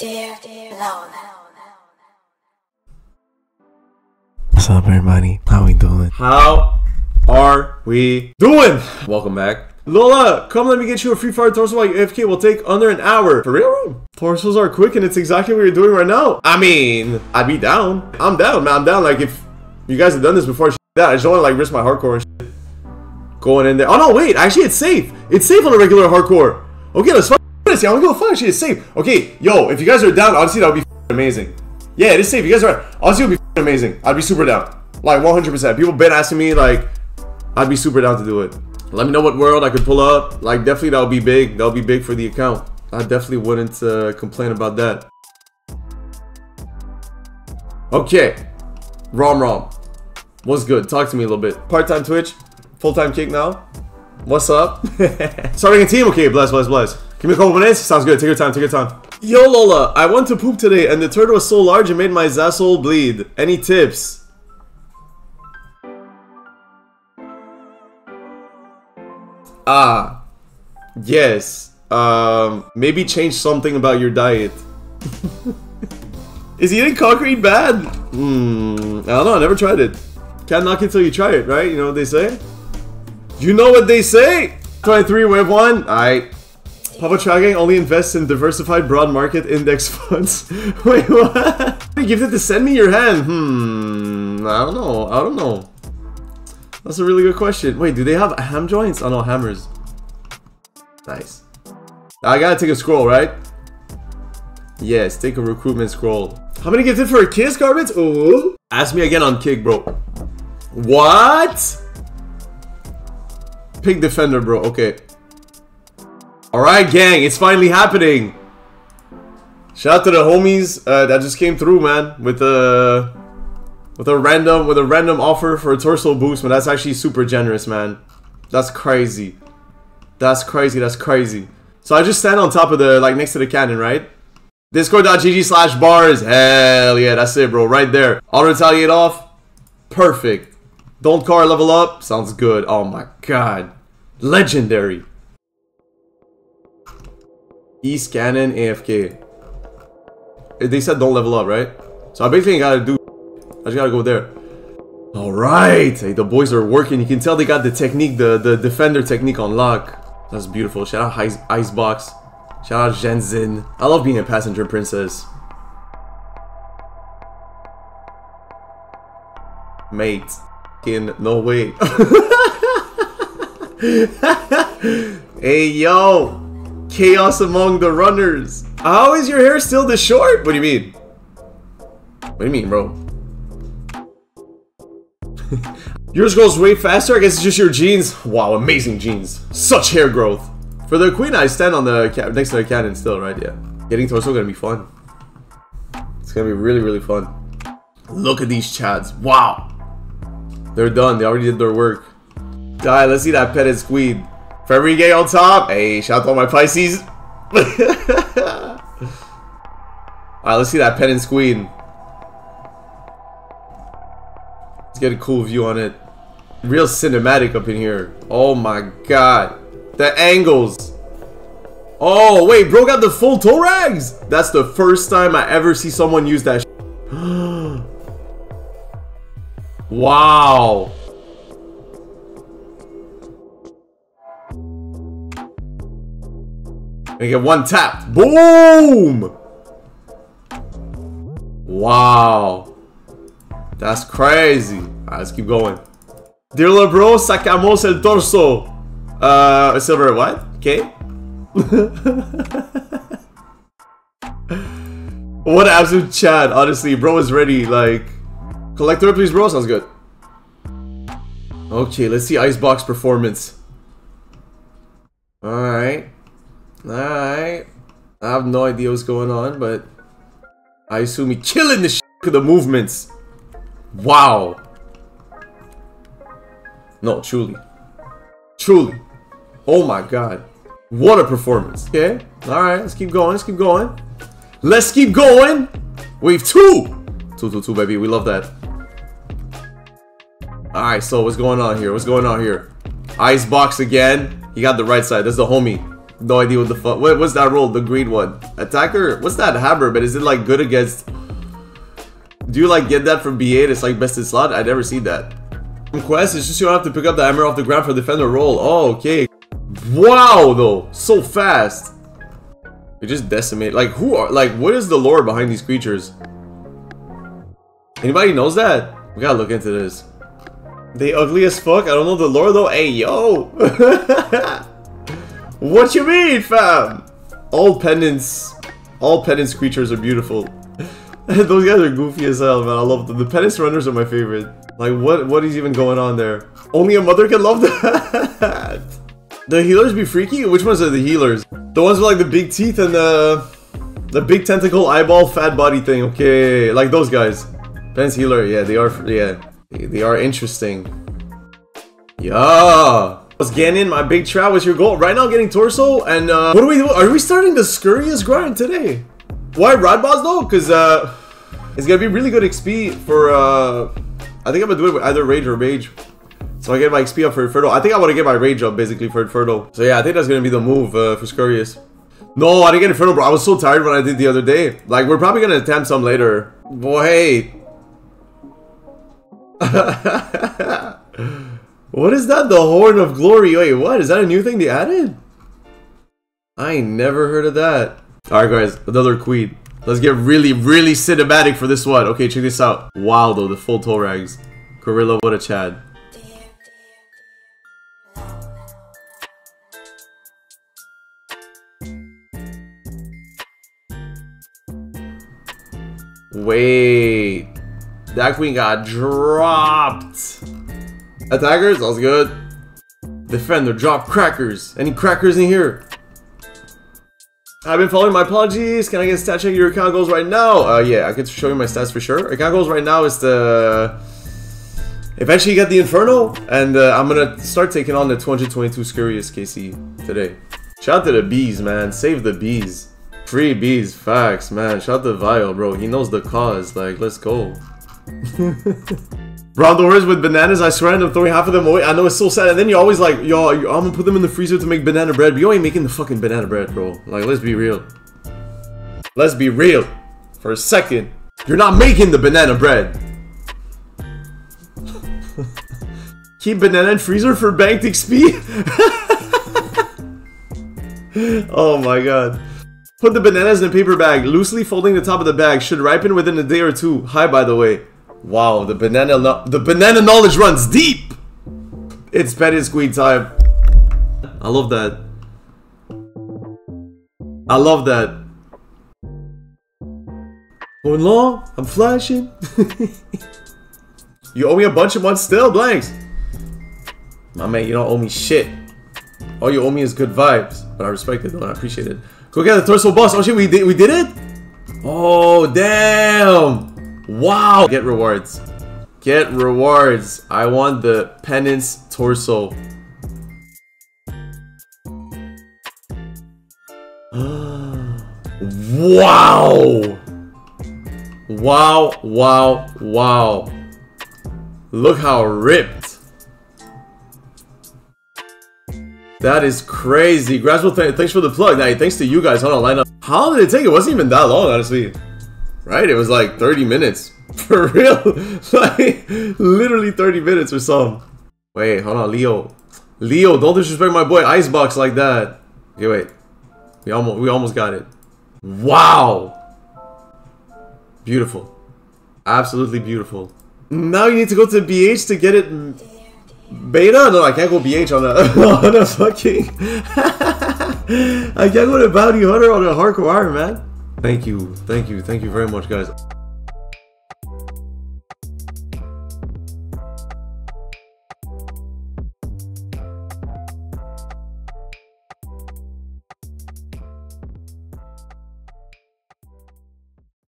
Dear Lola. What's up, everybody? How we doing? How are we doing? Welcome back. Lola, come let me get you a free fire torso while your AFK will take under an hour. For real? Torsos are quick and it's exactly what you're doing right now. I mean, I'd be down. I'm down, man. I'm down. Like, if you guys have done this before, that I just don't want to, like, risk my hardcore and shit. Going in there. Oh, no, wait. Actually, it's safe. It's safe on a regular hardcore. Okay, let's fuck this. I don't give a fuck. Actually, it's safe. Okay, yo, if you guys are down, honestly, that would be amazing. Yeah, it is safe. You guys are right. Honestly, it would be amazing. I'd be super down. Like, 100%. People been asking me, like, I'd be super down to do it. Let me know what world I could pull up. Like, definitely that would be big. That would be big for the account. I definitely wouldn't complain about that. Okay. Rom. What's good? Talk to me a little bit. Part-time Twitch. Full-time Kick now. What's up? Starting a team? Okay, bless. Give me a couple minutes. Sounds good. Take your time, Yo, Lola. I went to poop today and the turtle was so large it made my zasshole bleed. Any tips? Ah, yes. Maybe change something about your diet. Is eating concrete bad? I don't know. I never tried it. Can't knock it till you try it, right? You know what they say? You know what they say? 23 Web 1. Alright. Papa Tragang only invests in diversified broad market index funds. Wait, what? You gifted to send me your hand. I don't know. That's a really good question. Wait, do they have ham joints? Oh no, hammers. Nice. I gotta take a scroll, right? Yes, take a recruitment scroll. How many gifted for a kiss, Garbage? Ooh. Ask me again on Kick, bro. What? Pig defender, bro. Okay. Alright, gang. It's finally happening. Shout out to the homies that just came through, man. With a random offer for a torso boost, man. That's actually super generous, man. That's crazy. That's crazy. So I just stand on top of the, like, next to the cannon, right? Discord.gg/bars. Hell yeah, that's it, bro. Right there. Auto retaliate off. Perfect. Don't car level up. Sounds good. Oh my god. Legendary. East cannon AFK. They said don't level up, right? So I basically gotta do. I just gotta go there. Alright! Hey, the boys are working. You can tell they got the technique, the defender technique on lock. That's beautiful. Shout out Icebox. Shout out Jensen. I love being a passenger princess. Mate. In no way. Hey, yo! Chaos among the runners. How is your hair still this short? What do you mean? What do you mean, bro? Yours grows way faster. I guess it's just your jeans. Wow, amazing jeans. Such hair growth. For the queen, I stand on the next to the cannon still, right? Yeah. Getting torso gonna be fun. It's gonna be really, really fun. Look at these chads. Wow. They're done. They already did their work. Die. Let's see that petted squid. February gay on top. Hey, shout out to all my Pisces. Alright, let's see that petted squid. Let's get a cool view on it. Real cinematic up in here. Oh my god. The angles. Oh, wait, bro got the full Torags. That's the first time I ever see someone use that. Wow. And get one tap. Boom. Wow. That's crazy. Alright, let's keep going. Dear little bro, sacamos el torso. Silver, what? Okay. What an absolute chat, honestly. Bro is ready, like... Collector, please, bro. Sounds good. Okay, let's see Icebox performance. Alright. Alright. I have no idea what's going on, but... I assume he killing the shit with the movements. Wow. No, truly. Oh my god. What a performance. Okay. Alright, let's keep going. Wave 2. 2, baby. We love that. Alright, so what's going on here? Icebox again. He got the right side. That's the homie. No idea what the fuck. Wait, what's that roll? The green one. Attacker? What's that hammer, man? Is it like good against... Do you like get that from BH? It's like best in slot? I never seen that. Quest, it's just you don't have to pick up the hammer off the ground for defender roll. Oh, okay. Wow, though. So fast. They just decimate. Like, who are... Like, what is the lore behind these creatures? Anybody knows that? We gotta look into this. They ugly as fuck. I don't know the lore, though. Hey, yo. What you mean, fam? All penance creatures are beautiful. Those guys are goofy as hell, man. I love them. The penance runners are my favorite. Like, what is even going on there? Only a mother can love that. The healers be freaky? Which ones are the healers? The ones with like the big teeth and the big tentacle eyeball fat body thing. Okay, like those guys. Penance healer. Yeah, they are. Yeah, they are interesting. Yeah. Let's get in my big trap. What's your goal? Right now getting torso and what do we do? Are we starting the Scurrius grind today? Why Rad Boss though? Because it's gonna be really good XP for I think I'm gonna do it with either Rage or Mage. So I get my XP up for Inferno. I think I want to get my Rage up basically for Inferno. So yeah, I think that's gonna be the move for Scurrius. No, I didn't get Inferno, bro. I was so tired when I did the other day. Like we're probably gonna attempt some later. Boy. What is that? The Horn of Glory? Wait, what? Is that a new thing they added? I never heard of that. Alright guys, another queen. Let's get really, really cinematic for this one. Okay, check this out. Wow, though, the full Torags. Gorilla, what a Chad. Wait. That queen got dropped. Attackers, sounds good. Defender, drop crackers. Any crackers in here? I've been following, my apologies. Can I get a stat check? Your account goals right now? Yeah, I could show you my stats for sure. Account goals right now is the... Eventually get the Inferno, and I'm gonna start taking on the 222 Scurrius KC today. Shout out to the bees, man. Save the bees. Free bees, facts, man. Shout out to Vile, bro. He knows the cause. Like, let's go. Brown doors with bananas, I swear I'm throwing half of them away. I know, it's so sad. And then you're always like, yo, I'm gonna put them in the freezer to make banana bread. But you ain't making the fucking banana bread, bro. Like, let's be real. Let's be real. For a second. You're not making the banana bread. Keep banana in freezer for banked XP? Oh my god. Put the bananas in a paper bag, loosely folding the top of the bag. Should ripen within a day or two. Hi, by the way. Wow, the banana knowledge runs deep. It's penance queen time. I love that. I love that. Going long, I'm flashing. You owe me a bunch of months still, Blanks. My man, you don't owe me shit. All you owe me is good vibes, but I respect it though, and I appreciate it. Go get the torso boss. Oh shit, we did it. Oh damn. Wow! Get rewards. Get rewards. I want the penance torso. Wow! Wow, wow, wow. Look how ripped. That is crazy. Gradual, thanks for the plug. Now, thanks to you guys. Hold on, line up. How long did it take? It wasn't even that long, honestly. Right? It was like 30 minutes. For real? Like, literally 30 minutes or something. Wait, hold on, Leo. Leo, don't disrespect my boy Icebox like that. Okay, wait. We almost got it. Wow! Beautiful. Absolutely beautiful. Now you need to go to BH to get it... Beta? No, I can't go BH on a fucking... I can't go to Bounty Hunter on a hardcore, man. Thank you very much, guys.